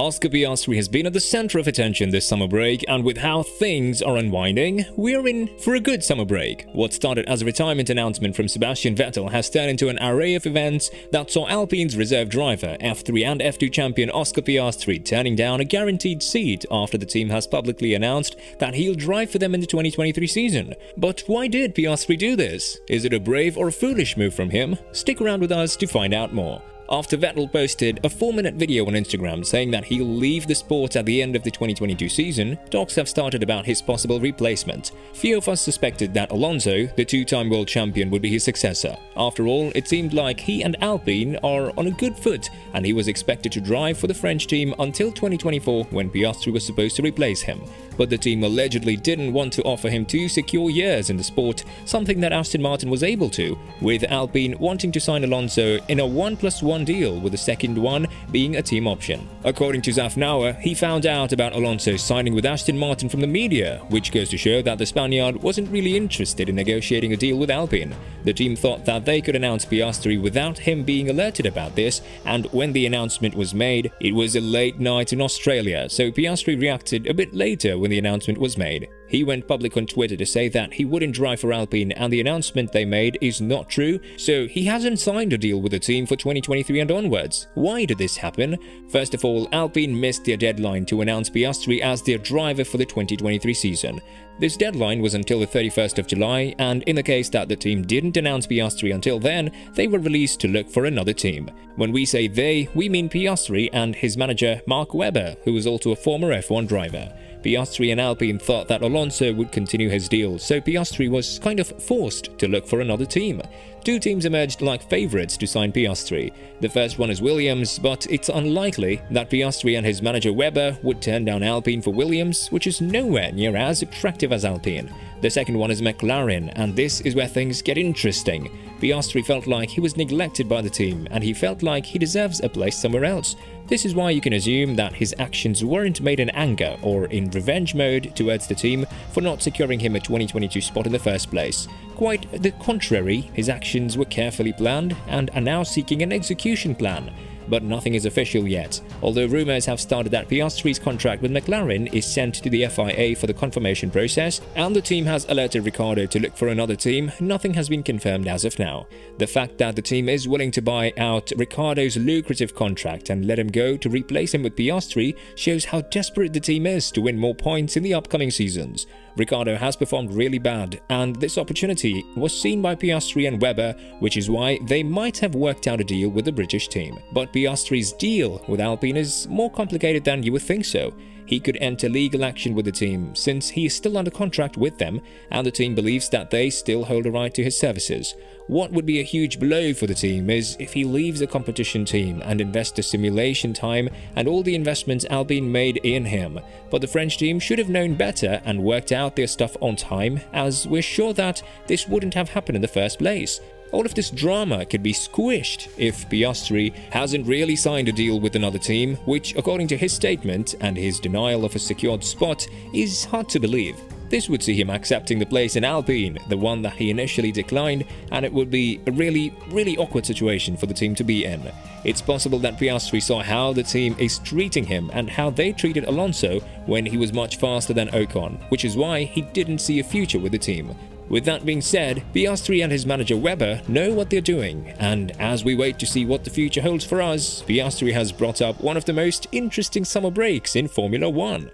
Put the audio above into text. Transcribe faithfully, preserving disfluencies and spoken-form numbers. Oscar Piastri has been at the center of attention this summer break, and with how things are unwinding, we're in for a good summer break. What started as a retirement announcement from Sebastian Vettel has turned into an array of events that saw Alpine's reserve driver, F three and F two champion Oscar Piastri, turning down a guaranteed seat after the team has publicly announced that he'll drive for them in the twenty twenty-three season. But why did Piastri do this? Is it a brave or a foolish move from him? Stick around with us to find out more. After Vettel posted a four minute video on Instagram saying that he'll leave the sport at the end of the twenty twenty-two season, talks have started about his possible replacement. Few of us suspected that Alonso, the two time world champion, would be his successor. After all, it seemed like he and Alpine are on a good foot, and he was expected to drive for the French team until twenty twenty-four, when Piastri was supposed to replace him. But the team allegedly didn't want to offer him two secure years in the sport, something that Aston Martin was able to, with Alpine wanting to sign Alonso in a one plus one deal, with the second one being a team option. According to Zafnauer, he found out about Alonso signing with Aston Martin from the media, which goes to show that the Spaniard wasn't really interested in negotiating a deal with Alpine. The team thought that they could announce Piastri without him being alerted about this, and when the announcement was made, it was a late night in Australia, so Piastri reacted a bit later when the announcement was made. He went public on Twitter to say that he wouldn't drive for Alpine, and the announcement they made is not true, so he hasn't signed a deal with the team for twenty twenty-three and onwards. Why did this happen? First of all, Alpine missed their deadline to announce Piastri as their driver for the twenty twenty-three season. This deadline was until the thirty-first of July, and in the case that the team didn't announce Piastri until then, they were released to look for another team. When we say they, we mean Piastri and his manager Mark Webber, who was also a former F one driver. Piastri and Alpine thought that Alonso would continue his deal, so Piastri was kind of forced to look for another team. Two teams emerged like favourites to sign Piastri. The first one is Williams, but it's unlikely that Piastri and his manager Webber would turn down Alpine for Williams, which is nowhere near as attractive as Alpine. The second one is McLaren, and this is where things get interesting. Piastri felt like he was neglected by the team, and he felt like he deserves a place somewhere else. This is why you can assume that his actions weren't made in anger or in revenge mode towards the team for not securing him a twenty twenty-two spot in the first place. Quite the contrary, his actions were carefully planned and are now seeking an execution plan. But nothing is official yet, although rumours have started that Piastri's contract with McLaren is sent to the F I A for the confirmation process, and the team has alerted Ricciardo to look for another team. Nothing has been confirmed as of now. The fact that the team is willing to buy out Ricciardo's lucrative contract and let him go to replace him with Piastri shows how desperate the team is to win more points in the upcoming seasons. Ricciardo has performed really bad, and this opportunity was seen by Piastri and Webber, which is why they might have worked out a deal with the British team. But Piastri's deal with Alpine is more complicated than you would think so. He could enter legal action with the team, since he is still under contract with them, and the team believes that they still hold a right to his services. What would be a huge blow for the team is if he leaves the competition team and invests the simulation time and all the investments Alpine made in him. But the French team should have known better and worked out their stuff on time, as we're sure that this wouldn't have happened in the first place. All of this drama could be squished if Piastri hasn't really signed a deal with another team, which, according to his statement and his denial of a secured spot, is hard to believe. This would see him accepting the place in Alpine, the one that he initially declined, and it would be a really, really awkward situation for the team to be in. It's possible that Piastri saw how the team is treating him and how they treated Alonso when he was much faster than Ocon, which is why he didn't see a future with the team. With that being said, Piastri and his manager Webber know what they're doing, and as we wait to see what the future holds for us, Piastri has brought up one of the most interesting summer breaks in Formula One.